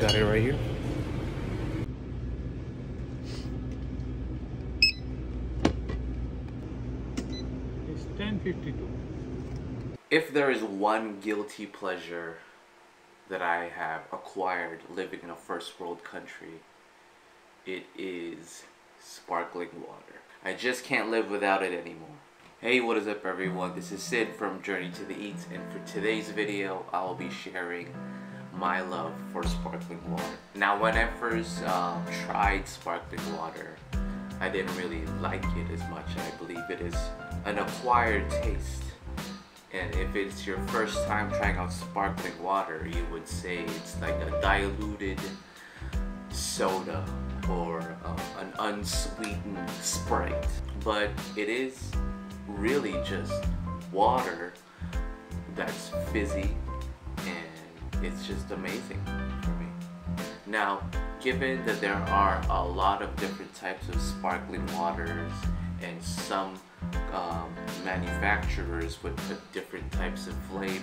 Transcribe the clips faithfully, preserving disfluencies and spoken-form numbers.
Got it right here. It's ten fifty-two. If there is one guilty pleasure that I have acquired living in a first world country, it is sparkling water. I just can't live without it anymore. Hey, what is up everyone? This is Sid from Journey to the Eats, and for today's video, I'll be sharing my love for sparkling water. Now, when I first uh, tried sparkling water, I didn't really like it as much. I believe it is an acquired taste. And if it's your first time trying out sparkling water, you would say it's like a diluted soda or uh, an unsweetened Sprite. But it is really just water that's fizzy, and it's just amazing for me. Now, given that there are a lot of different types of sparkling waters, and some um, manufacturers would put different types of flavors,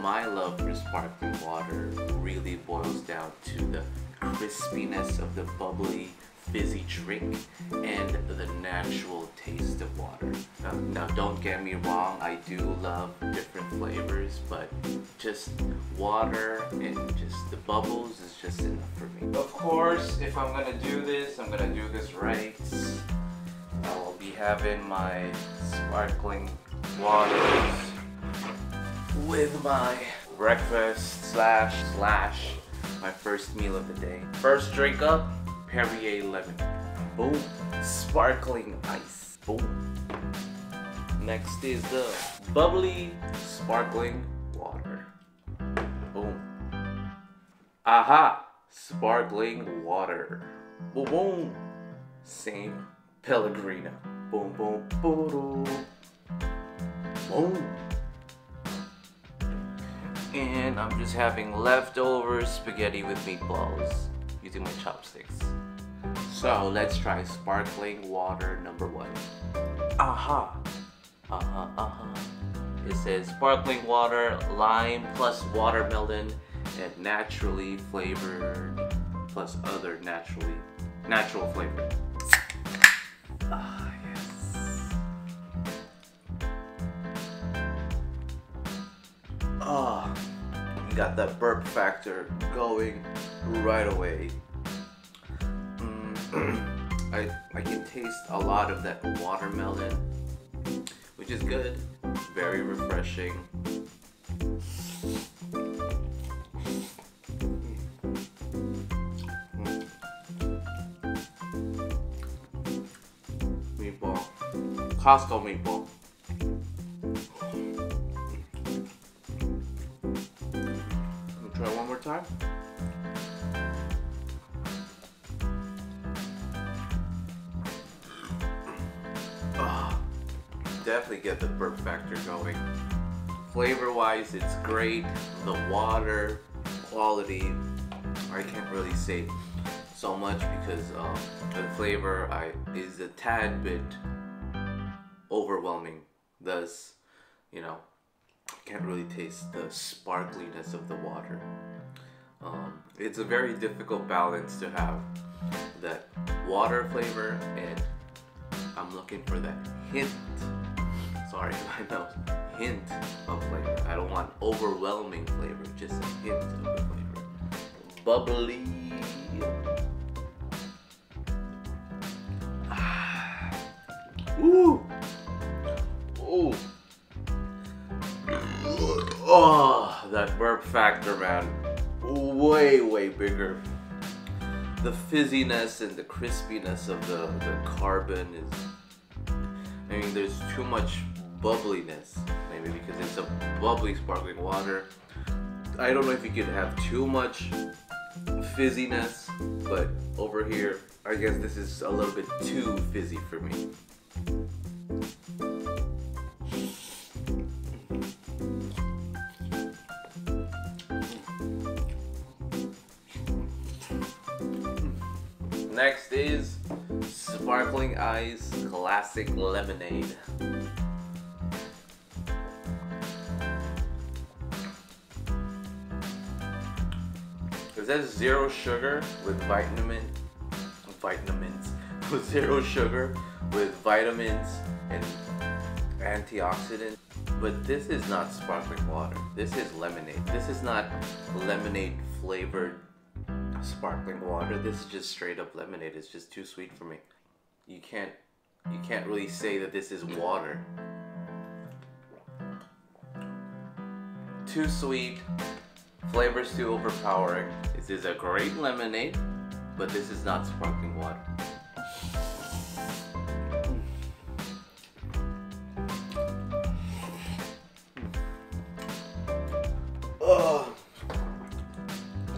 my love for sparkling water really boils down to the crispiness of the bubbly, fizzy drink and the natural taste of water. Now, now don't get me wrong, I do love different flavors, but just water and just the bubbles is just enough for me. Of course, if I'm gonna do this, I'm gonna do this right. I'll be having my sparkling waters with my breakfast slash slash my first meal of the day. First drink up, Perrier lemon. Boom. Sparkling ice. Boom. Next is the bubbly sparkling water. Boom. Aha! Sparkling water. Boom boom. San Pellegrino. Boom boom boom. Boom. And I'm just having leftover spaghetti with meatballs, using my chopsticks. So let's try sparkling water number one. Aha! Aha, aha. It says sparkling water, lime plus watermelon, and naturally flavored plus other naturally natural flavor. Ah, yes. Ah, oh, got that burp factor going right away. Mm, I, I can taste a lot of that watermelon, which is good. Very refreshing. Mm. Meatball. Costco meatball. We'll try one more time. Definitely get the burp factor going. Flavor wise, it's great. The water quality, I can't really say so much because uh, the flavor I, is a tad bit overwhelming. Thus, you know, can't really taste the sparkliness of the water. Um, it's a very difficult balance to have that water flavor, and I'm looking for that hint. Sorry, I know. Hint of flavor. I don't want overwhelming flavor, just a hint of the flavor. Bubbly. Ah. Ooh. Ooh. Oh, that burp factor, man. Way, way bigger. The fizziness and the crispiness of the, the carbon is, I mean, there's too much bubbliness, maybe because it's a bubbly sparkling water. I don't know if you could have too much fizziness, but over here, I guess this is a little bit too fizzy for me. Next is Sparkling Ice Classic Lemonade. It says zero sugar with vitamin, vitamins, with zero sugar with vitamins and antioxidants. But this is not sparkling water. This is lemonade. This is not lemonade flavored sparkling water. This is just straight up lemonade. It's just too sweet for me. You can't, you can't really say that this is water. Too sweet, flavors too overpowering. This is a great lemonade, but this is not sparkling water. Ugh.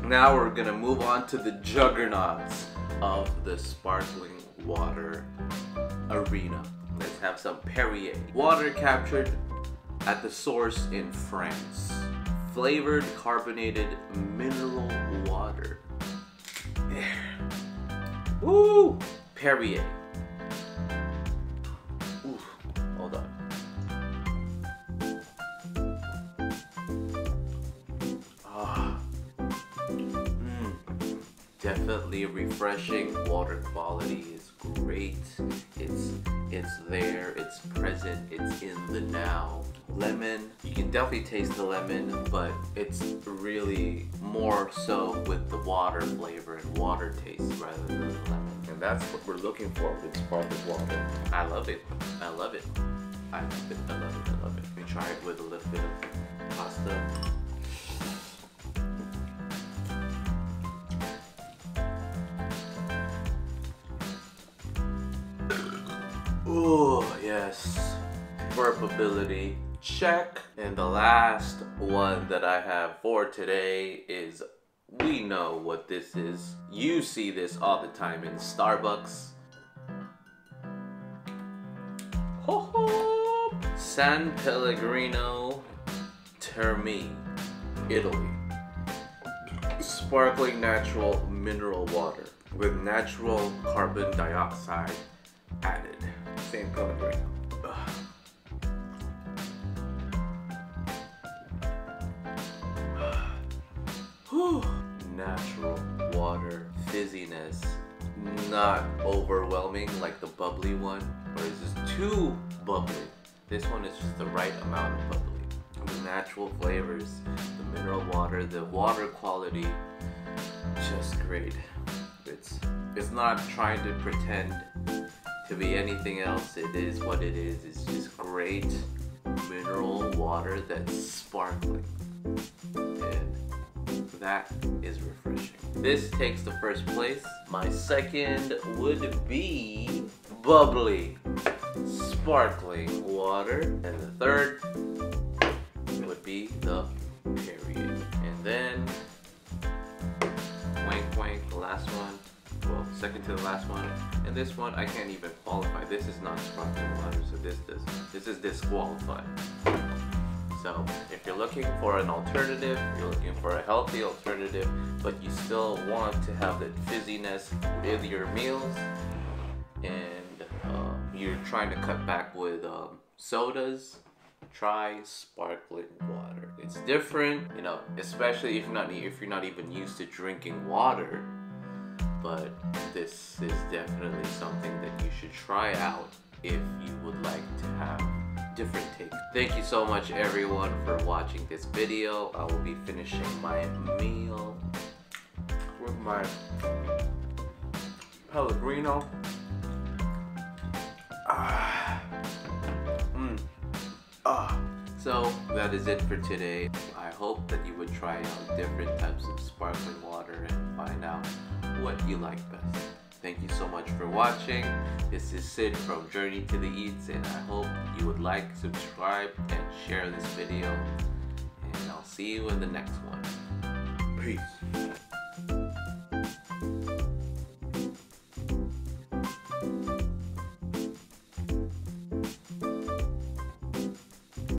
Now we're gonna move on to the juggernauts of the sparkling water arena. Let's have some Perrier. Water captured at the source in France. Flavored carbonated mineral water. Woo! Perrier. Ooh, hold on. Ah. Mm. Definitely refreshing. Water quality is great. It's it's there. It's present. It's in the now. Lemon, you can definitely taste the lemon, but it's really more so with the water flavor and water taste rather than the lemon. And that's what we're looking for with sparkling water. I love it. I love it. I love it. I love it. I love it. Let me try it with a little bit of pasta. Oh, yes. Burpability. Check. And the last one that I have for today is, we know what this is. You see this all the time in Starbucks. Ho ho! San Pellegrino, Termini, Italy. Sparkling natural mineral water with natural carbon dioxide added. San Pellegrino. Ugh. Natural water fizziness, not overwhelming like the bubbly one, or is this too bubbly? This one is just the right amount of bubbly. The natural flavors, the mineral water, the water quality, just great. It's it's not trying to pretend to be anything else. It is what it is. It's just great mineral water that's sparkling. That is refreshing. This takes the first place. My second would be bubbly sparkling water. And the third would be the Perrier. And then, wank wank, the last one. Well, second to the last one. And this one, I can't even qualify. This is not sparkling water, so this, this, this is disqualified. So if you're looking for an alternative, you're looking for a healthy alternative, but you still want to have that fizziness with your meals, and uh, you're trying to cut back with um, sodas, try sparkling water. It's different, you know, especially if you're not if you're not even used to drinking water. But this is definitely something that you should try out if you would like to have different take. Thank you so much everyone for watching this video. I will be finishing my meal with my Pellegrino. Ah. Mm. Ah. So that is it for today. I hope that you would try out different types of sparkling water and find out what you like best. Thank you so much for watching. This is Sid from Journey to the Eats, and I hope you would like, subscribe, and share this video. And I'll see you in the next one. Peace.